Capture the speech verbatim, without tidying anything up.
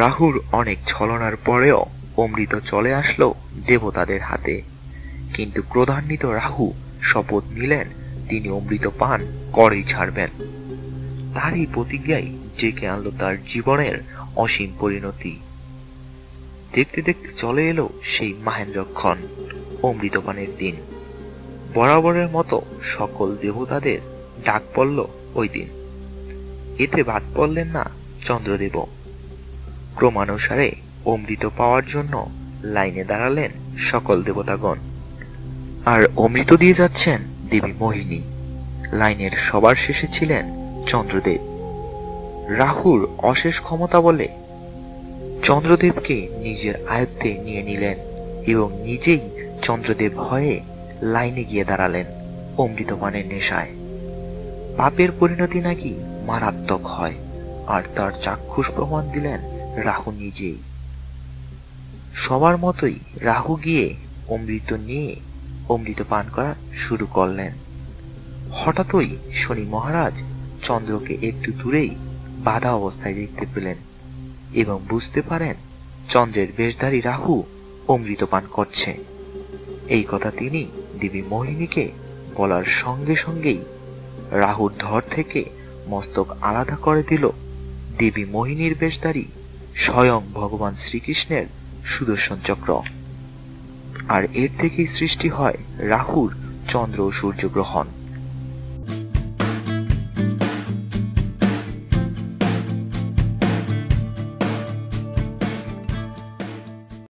রাহুর অনেক ছলনার পরেও অমৃত চলে আসলো দেবতাদের হাতে, কিন্তু ক্রোধান্বিত রাহু শপথ নিলেন তিনি অমৃত পান করেই ছাড়বেন। তার এই প্রতিজ্ঞাই ডেকে আনলো তার জীবনের অসীম পরিণতি। দেখতে দেখতে চলে এলো সেই মাহেন্দ্রক্ষণ, অমৃতপানের দিন। বরাবরের মতো সকল দেবতাদের ডাক পড়ল ওই দিন। এতে বাদ পড়লেন না চন্দ্রদেব। ক্রমানুসারে অমৃত পাওয়ার জন্য লাইনে দাঁড়ালেন সকল দেবতাগণ, আর অমৃত দিয়ে যাচ্ছেন দেবী মোহিনী। লাইনের সবার শেষে ছিলেন চন্দ্রদেব। রাহুর অশেষ ক্ষমতা বলে চন্দ্রদেবকে নিজের আয়ত্তে নিয়ে নিলেন এবং নিজেই চন্দ্রদেব হয়ে লাইনে গিয়ে দাঁড়ালেন অমৃতপানের নেশায়। পাপের পরিণতি নাকি মারাত্মক হয়, আর তার চাক্ষুষ প্রমাণ দিলেন রাহু নিজেই। সবার মতোই রাহু গিয়ে অমৃত নিয়ে অমৃত পান করা শুরু করলেন। হঠাৎই শনি মহারাজ চন্দ্রকে একটু দূরেই বাধা অবস্থায় দেখতে পেলেন এবং বুঝতে পারেন চন্দ্রের বেশধারী রাহু অমৃত পান করছে। এই কথা তিনি দেবী মোহিনীকে বলার সঙ্গে সঙ্গেই রাহুর ধর থেকে মস্তক আলাদা করে দিল দেবী মোহিনীর বেশধারী স্বয়ং ভগবান শ্রীকৃষ্ণের সুদর্শন চক্র। আর এর থেকেই সৃষ্টি হয় রাহুর চন্দ্র ও সূর্যগ্রহণ।